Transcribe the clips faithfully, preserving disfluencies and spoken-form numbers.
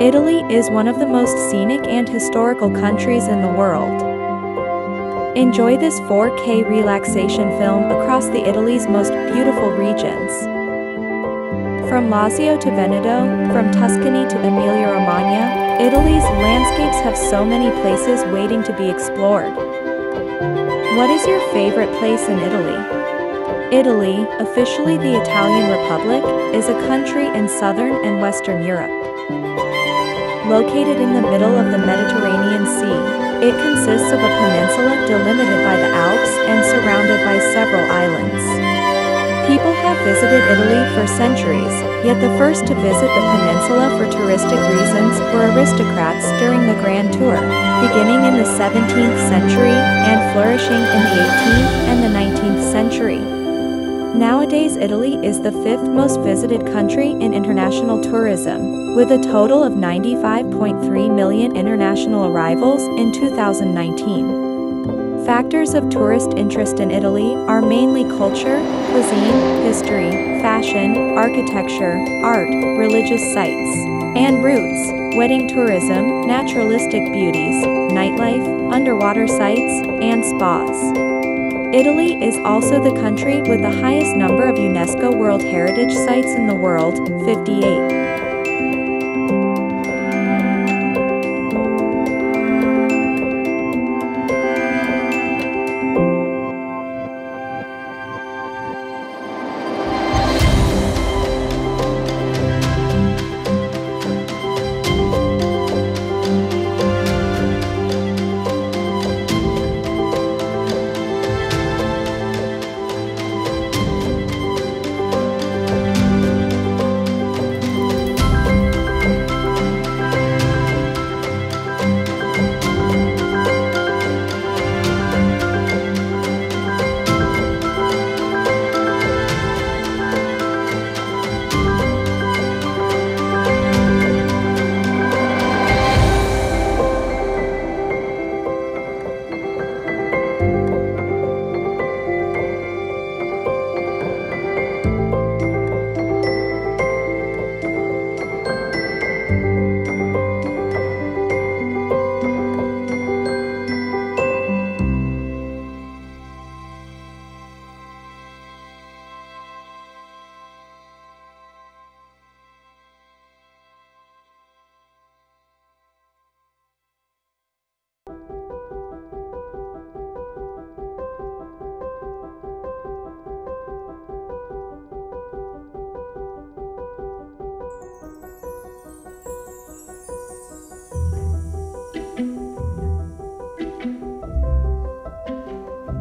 Italy is one of the most scenic and historical countries in the world. Enjoy this four K relaxation film across the Italy's most beautiful regions. From Lazio to Veneto, from Tuscany to Emilia-Romagna, Italy's landscapes have so many places waiting to be explored. What is your favorite place in Italy? Italy, officially the Italian Republic, is a country in southern and western Europe. Located in the middle of the Mediterranean Sea, it consists of a peninsula delimited by the Alps and surrounded by several islands. People have visited Italy for centuries, yet the first to visit the peninsula for touristic reasons were aristocrats during the Grand Tour, beginning in the seventeenth century and flourishing in the eighteenth and the nineteenth century. Nowadays, Italy is the fifth most visited country in international tourism, with a total of ninety-five point three million international arrivals in two thousand nineteen. Factors of tourist interest in Italy are mainly culture, cuisine, history, fashion, architecture, art, religious sites, and routes, wedding tourism, naturalistic beauties, nightlife, underwater sites, and spas. Italy is also the country with the highest number of UNESCO World Heritage Sites in the world, fifty-eight.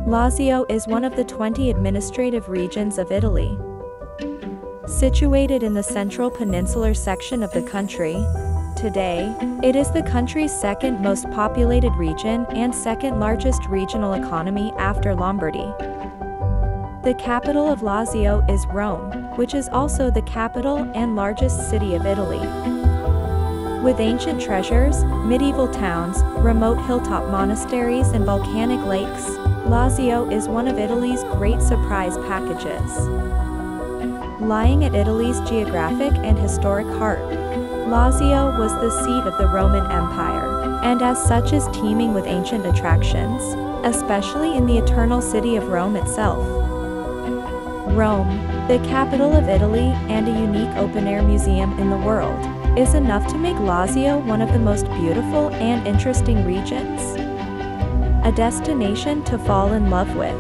Lazio is one of the twenty administrative regions of Italy. Situated in the central peninsular section of the country, today, it is the country's second most populated region and second largest regional economy after Lombardy. The capital of Lazio is Rome, which is also the capital and largest city of Italy. With ancient treasures, medieval towns, remote hilltop monasteries and volcanic lakes, Lazio is one of Italy's great surprise packages. Lying at Italy's geographic and historic heart, Lazio was the seat of the Roman Empire, and as such is teeming with ancient attractions, especially in the eternal city of Rome itself. Rome, the capital of Italy and a unique open-air museum in the world, is enough to make Lazio one of the most beautiful and interesting regions. A destination to fall in love with.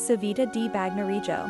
Civita di Bagnoregio.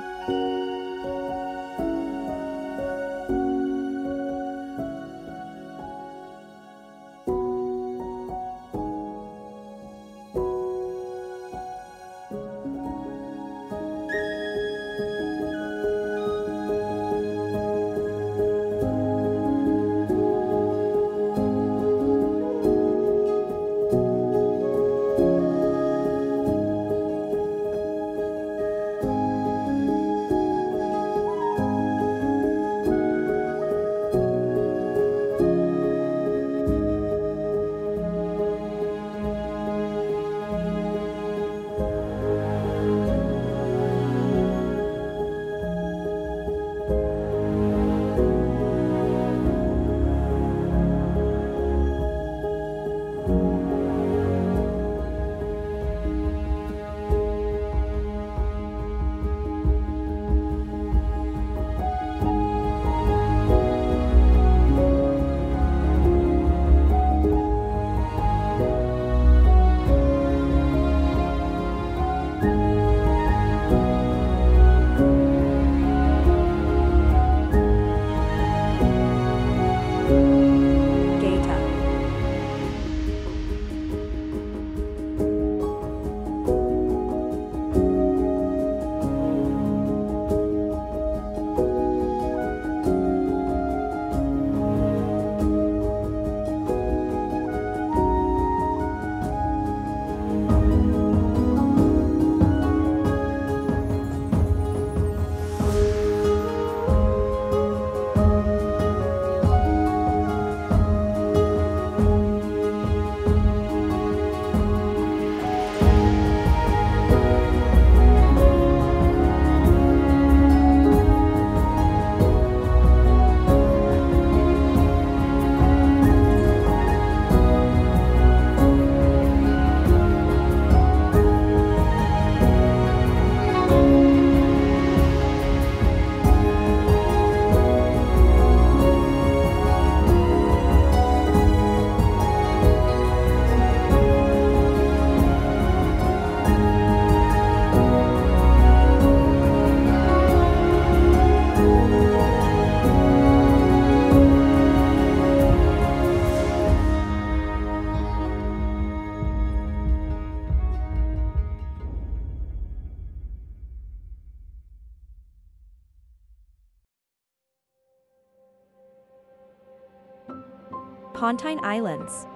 Pontine Islands.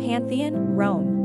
Pantheon, Rome.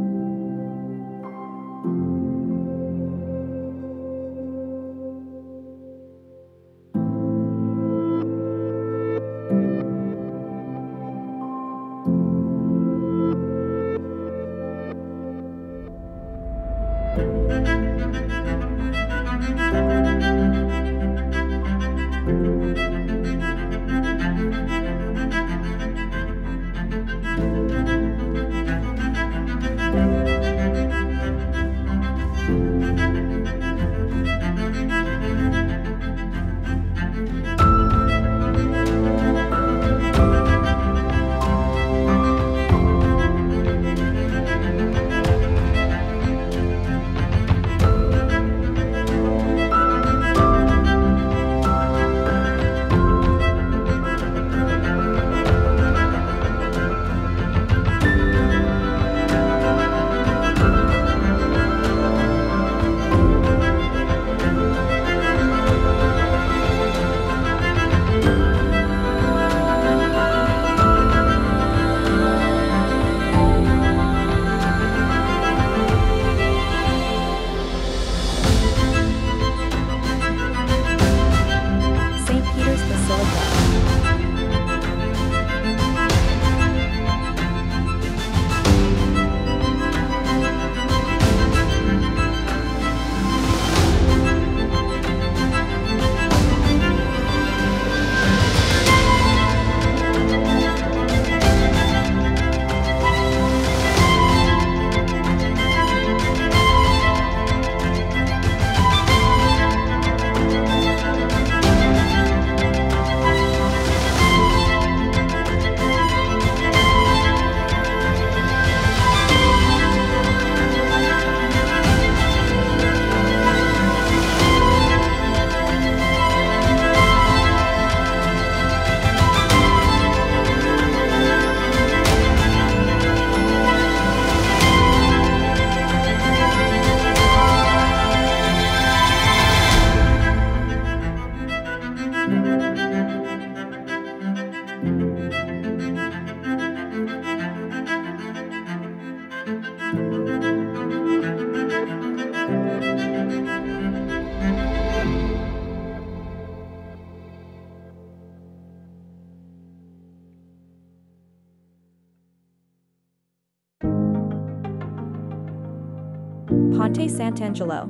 Ponte Sant'Angelo.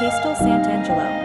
Castel Sant'Angelo.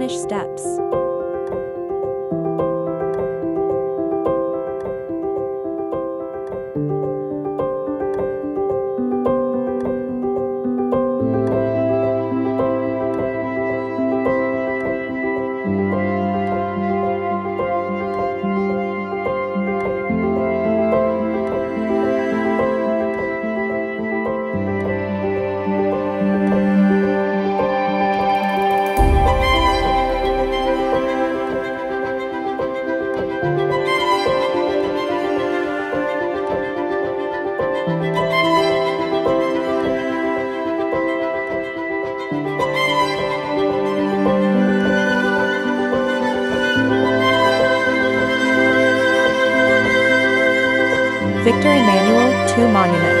Spanish steps. Victor Emmanuel two Monument.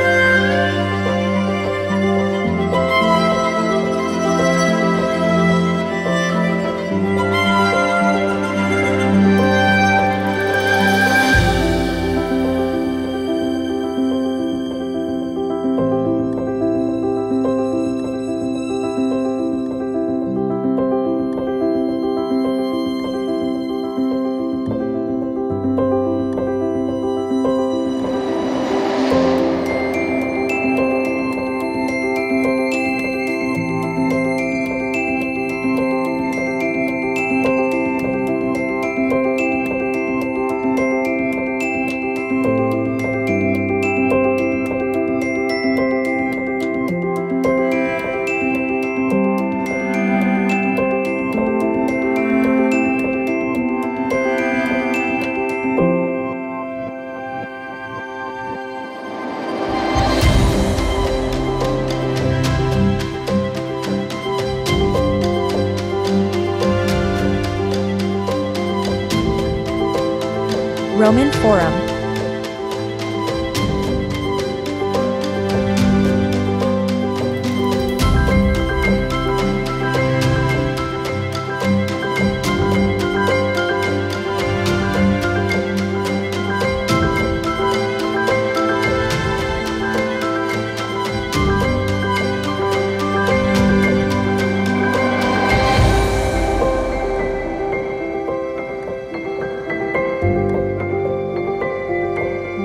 Roman Forum.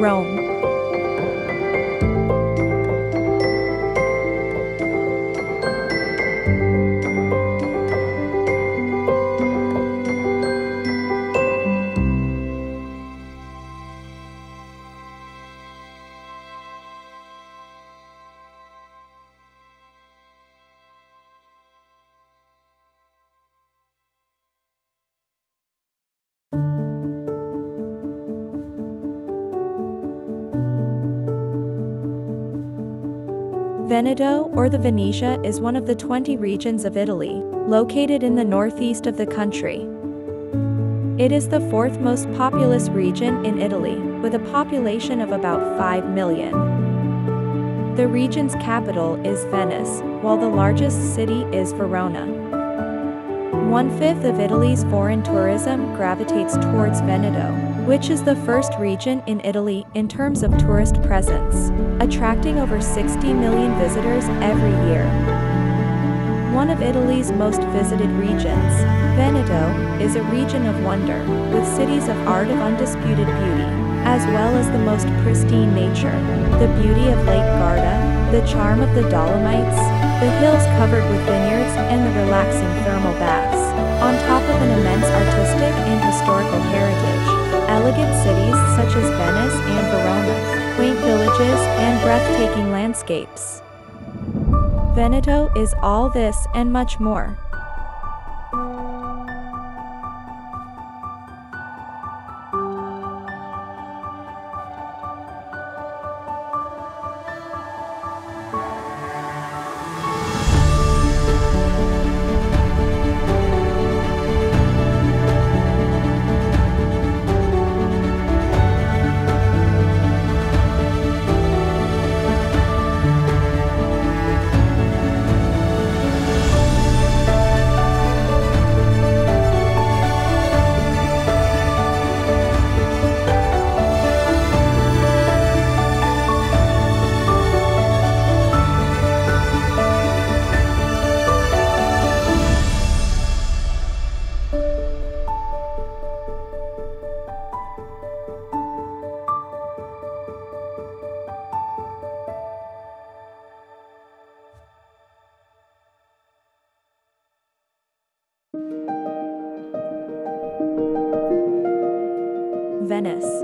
Rome. Veneto, or the Venetia, is one of the twenty regions of Italy, located in the northeast of the country. It is the fourth most populous region in Italy, with a population of about five million. The region's capital is Venice, while the largest city is Verona. One-fifth of Italy's foreign tourism gravitates towards Veneto, which is the first region in Italy in terms of tourist presence, attracting over sixty million visitors every year. One of Italy's most visited regions, Veneto is a region of wonder, with cities of art of undisputed beauty, as well as the most pristine nature, the beauty of Lake Garda, the charm of the Dolomites, the hills covered with vineyards and the relaxing thermal baths, on top of an immense artistic and historical heritage. Elegant cities such as Venice and Verona, quaint villages and breathtaking landscapes. Veneto is all this and much more. Venice.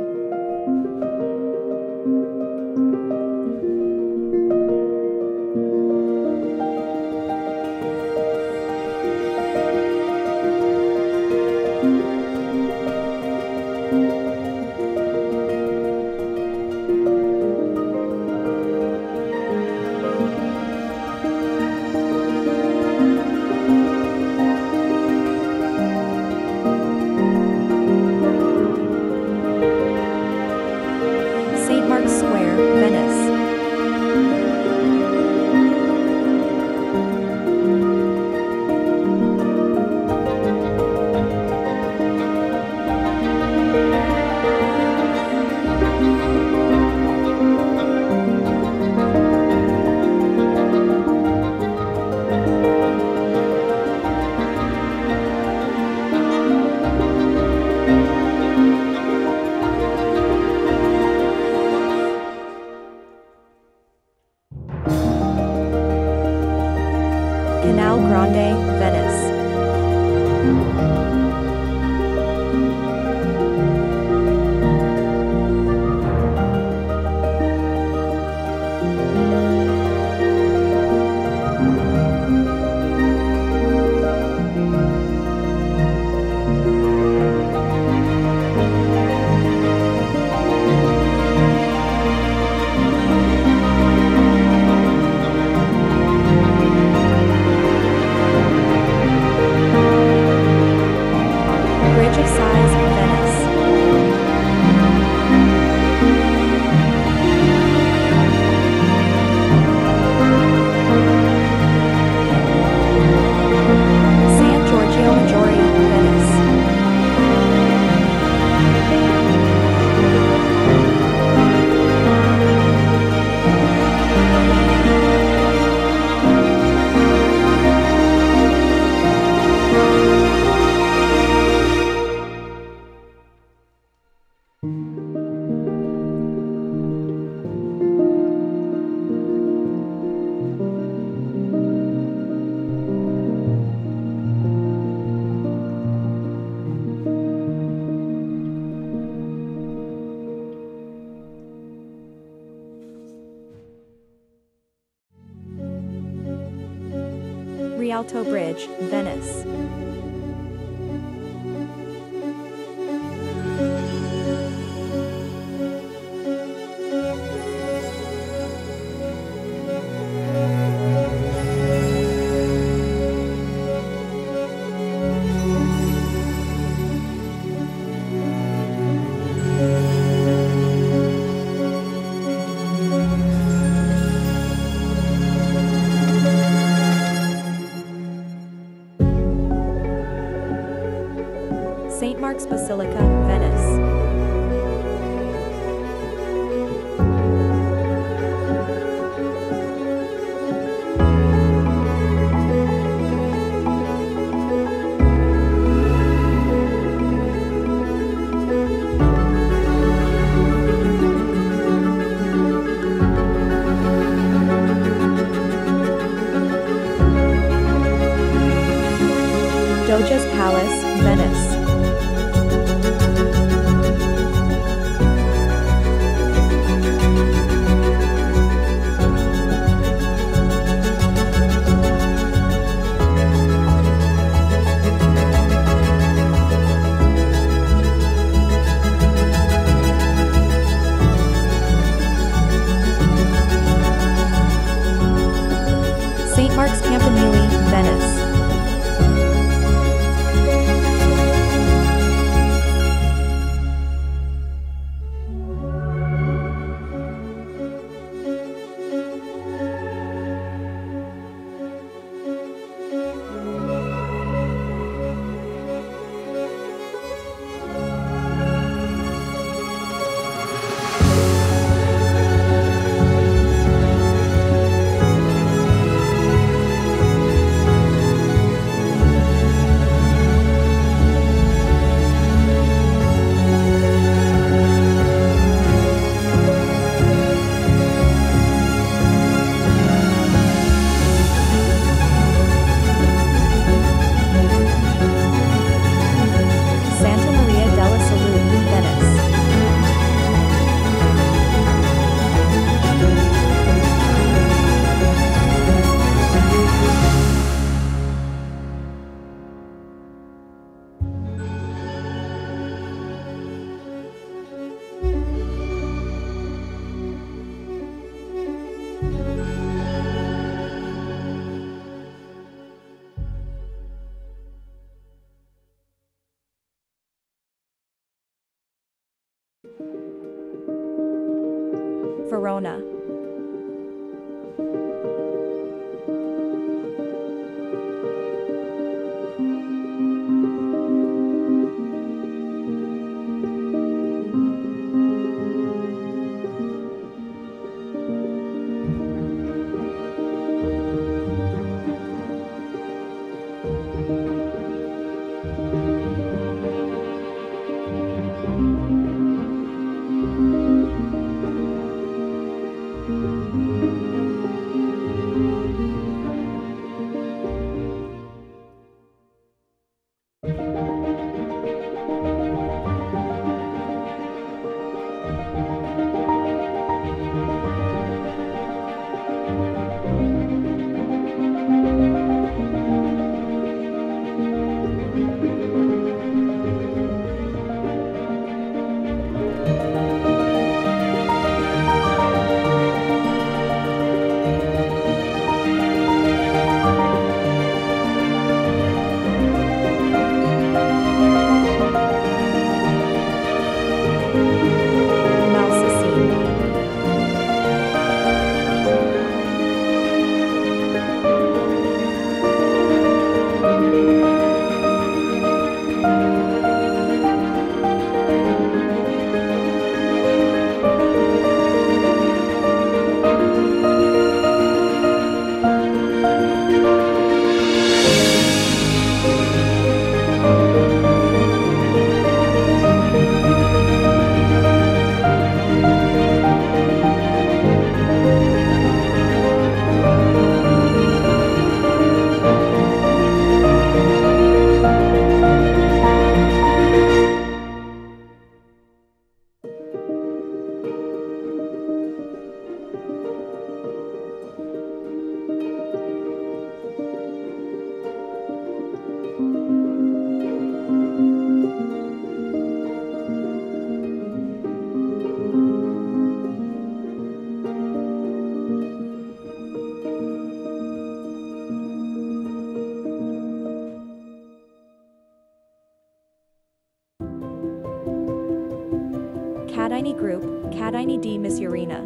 Rialto Bridge, Venice. Basilica, Venice. Doge's Palace, Venice. Verona. Catini Group, Catini di Misurina.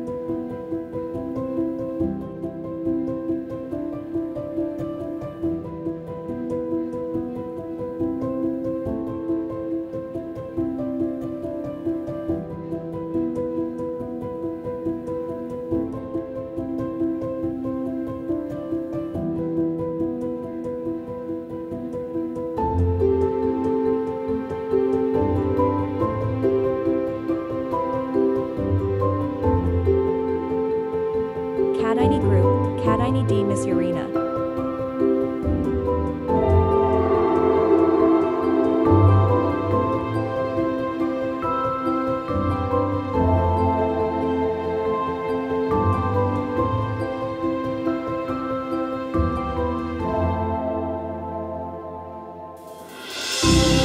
Catini Group, Catini di Misurina. Thank you.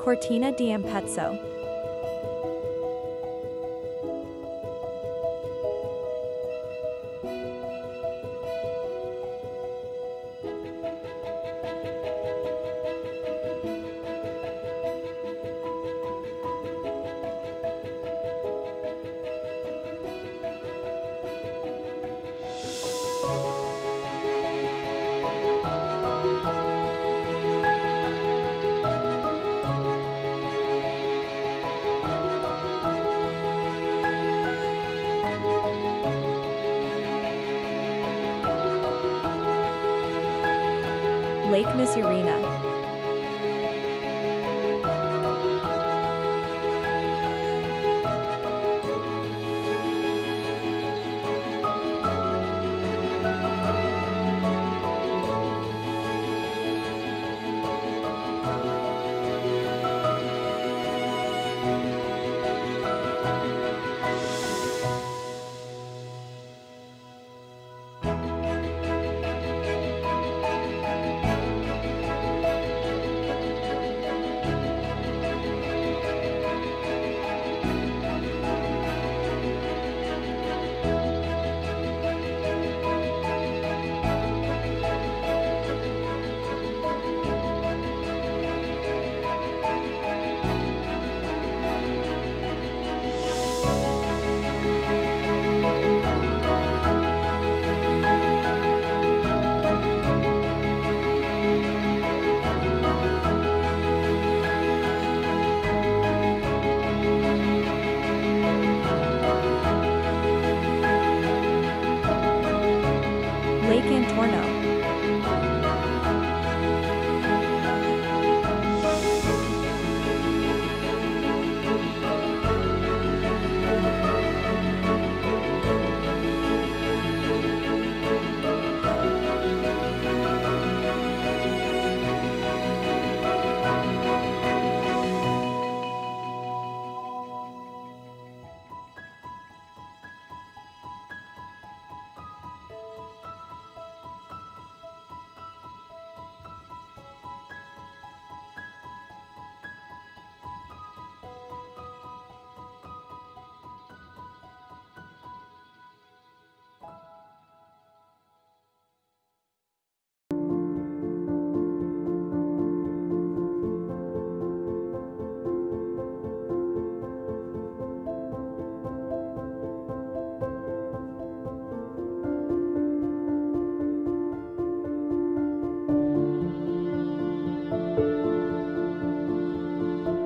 Cortina di Ampezzo. Lake Misurina.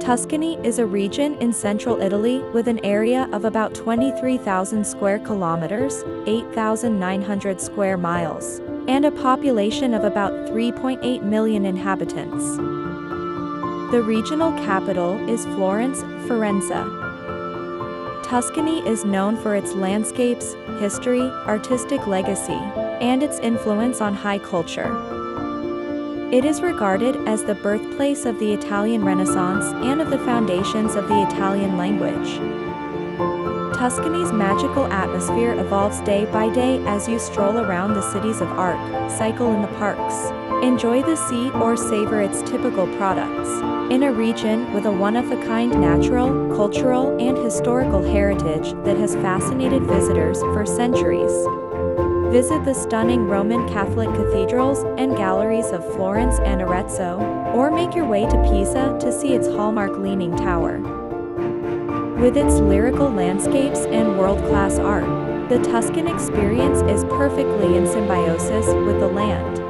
Tuscany is a region in central Italy with an area of about twenty-three thousand square kilometers, eight thousand nine hundred square miles, and a population of about three point eight million inhabitants. The regional capital is Florence, Firenze. Tuscany is known for its landscapes, history, artistic legacy, and its influence on high culture. It is regarded as the birthplace of the Italian Renaissance and of the foundations of the Italian language. Tuscany's magical atmosphere evolves day by day as you stroll around the cities of art, cycle in the parks, enjoy the sea or savor its typical products, in a region with a one-of-a-kind natural, cultural, and historical heritage that has fascinated visitors for centuries. Visit the stunning Roman Catholic cathedrals and galleries of Florence and Arezzo, or make your way to Pisa to see its hallmark Leaning Tower. With its lyrical landscapes and world-class art, the Tuscan experience is perfectly in symbiosis with the land.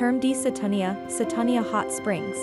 Terme di Catania, Catania Hot Springs.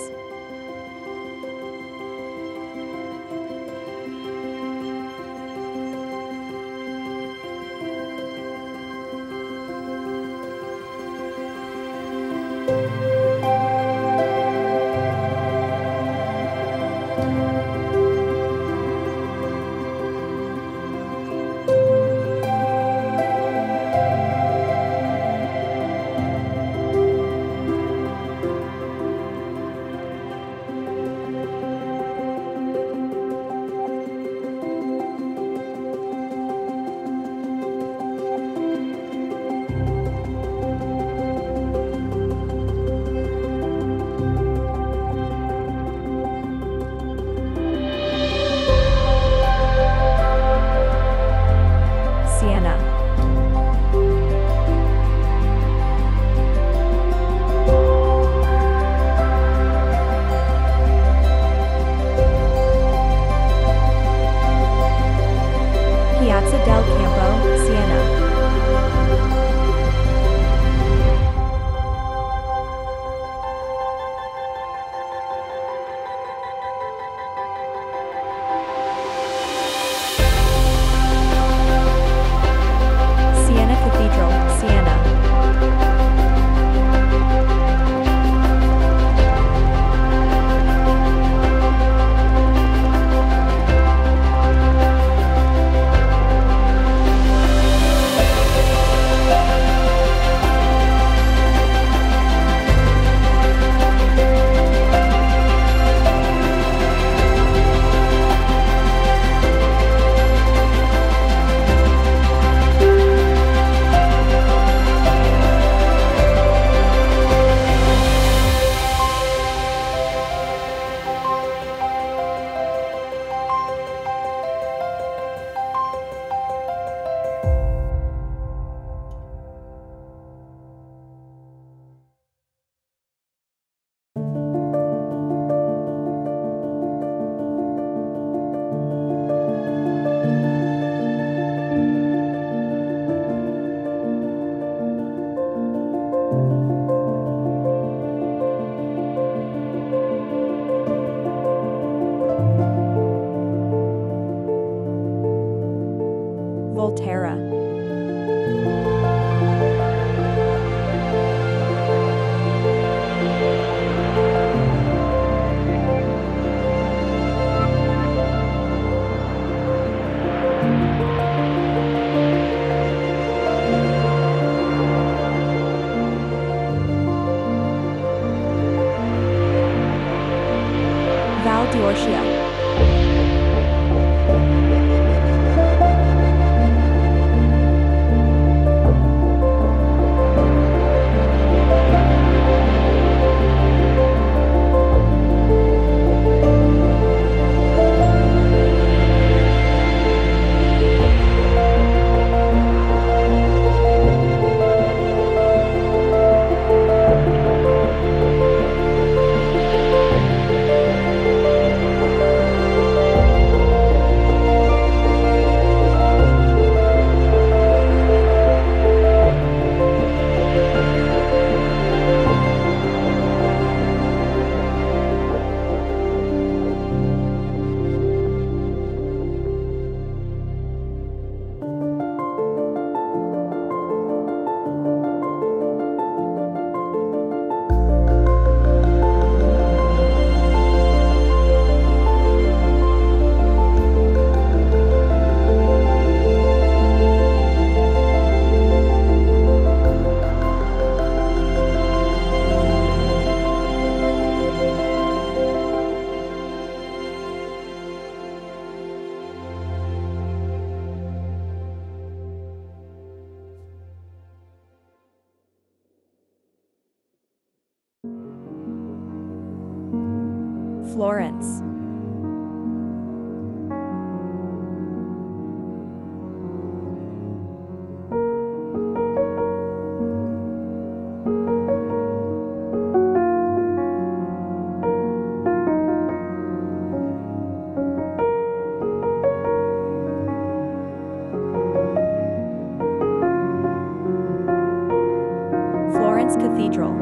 Florence. Florence Cathedral.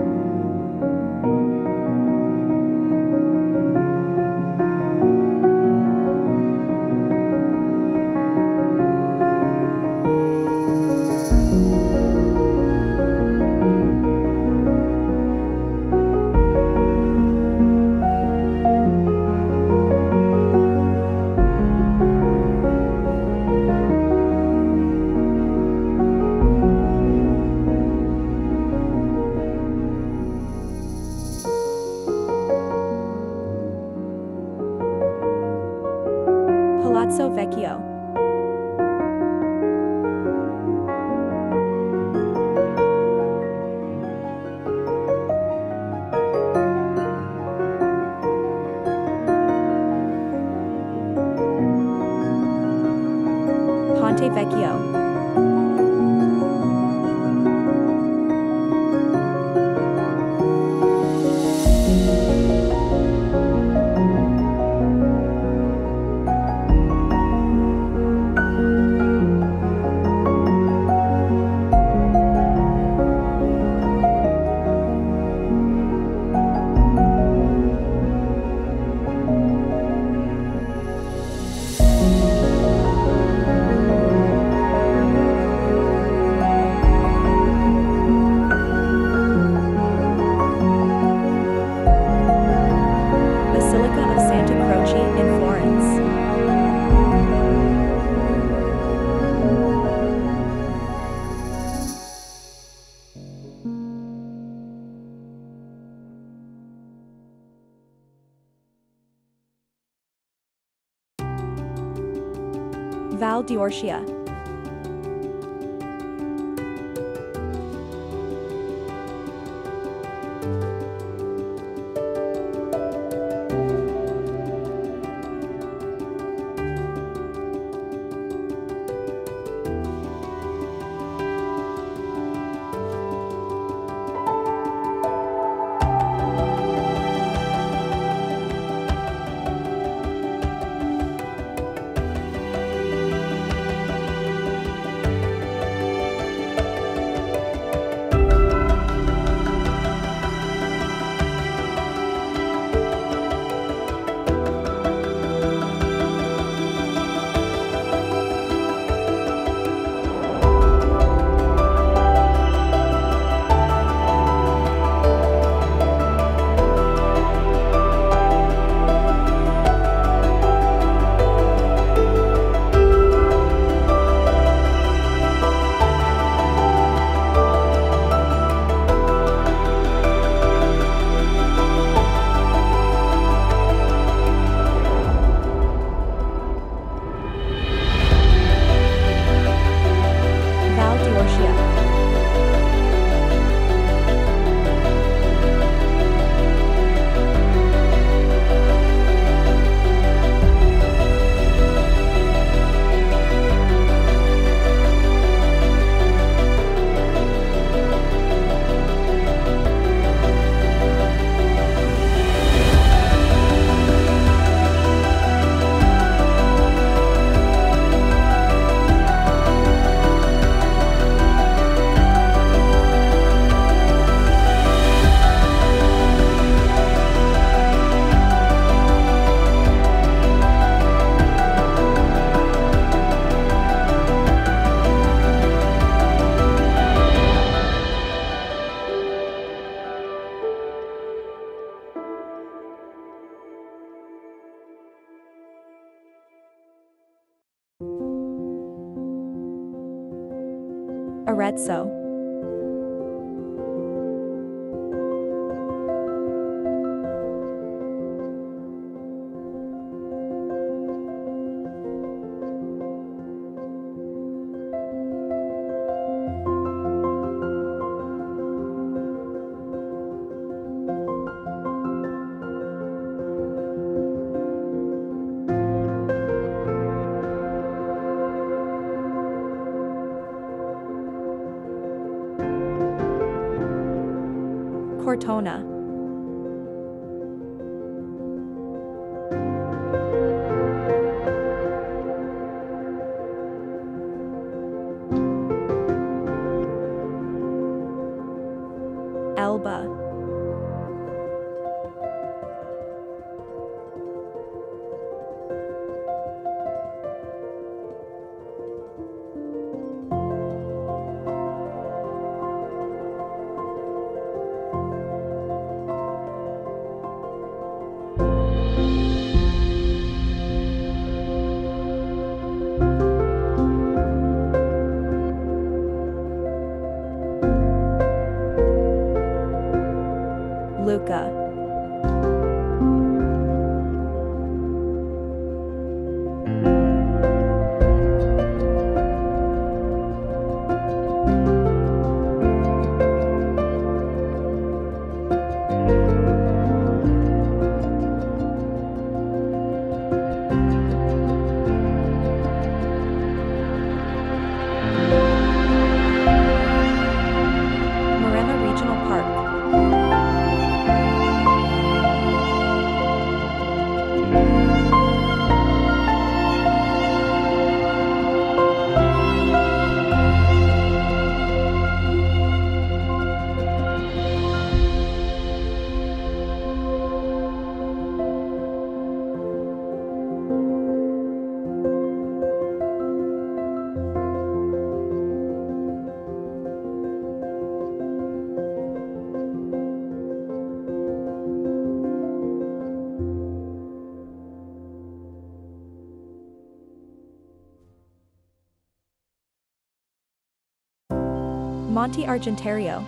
Val d'Orcia. Arezzo. Cortona. Elba. Luca. Monte Argentario.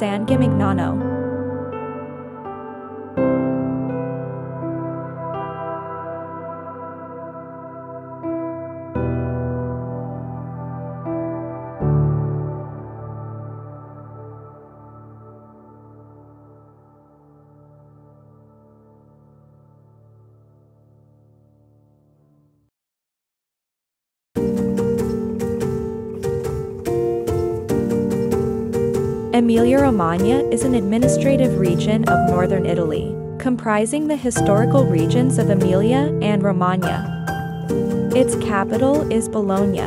San Gimignano. Emilia-Romagna is an administrative region of northern Italy, comprising the historical regions of Emilia and Romagna. Its capital is Bologna.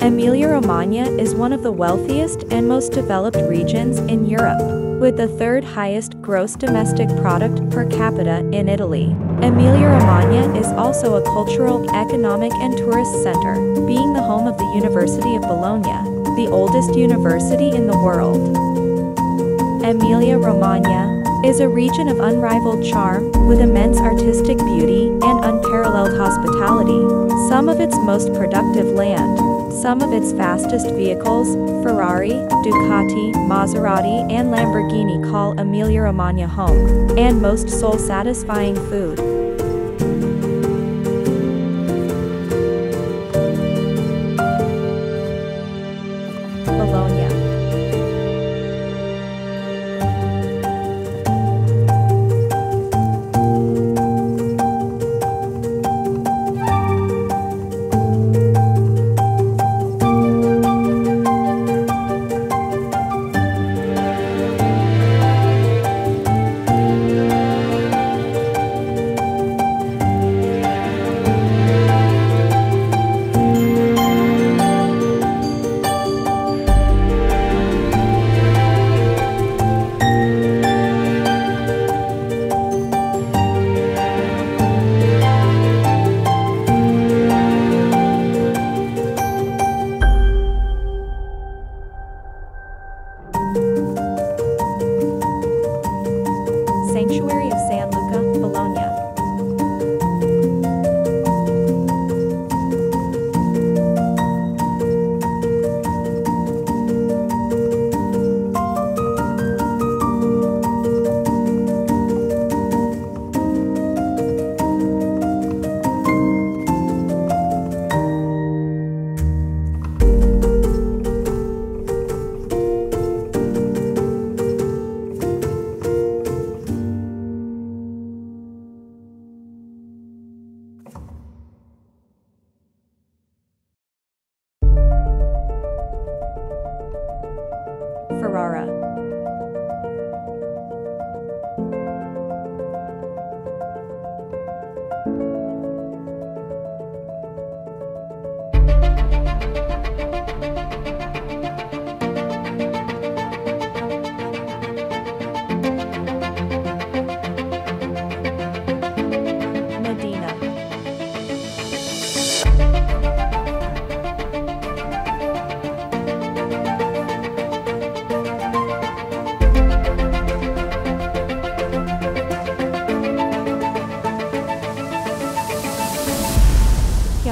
Emilia-Romagna is one of the wealthiest and most developed regions in Europe, with the third highest gross domestic product per capita in Italy. Emilia-Romagna is also a cultural, economic, and tourist center, being the home of the University of Bologna, the oldest university in the world. Emilia-Romagna is a region of unrivaled charm, with immense artistic beauty and unparalleled hospitality, some of its most productive land, some of its fastest vehicles, Ferrari, Ducati, Maserati and Lamborghini call Emilia-Romagna home, and most soul-satisfying food.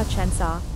Chainsaw.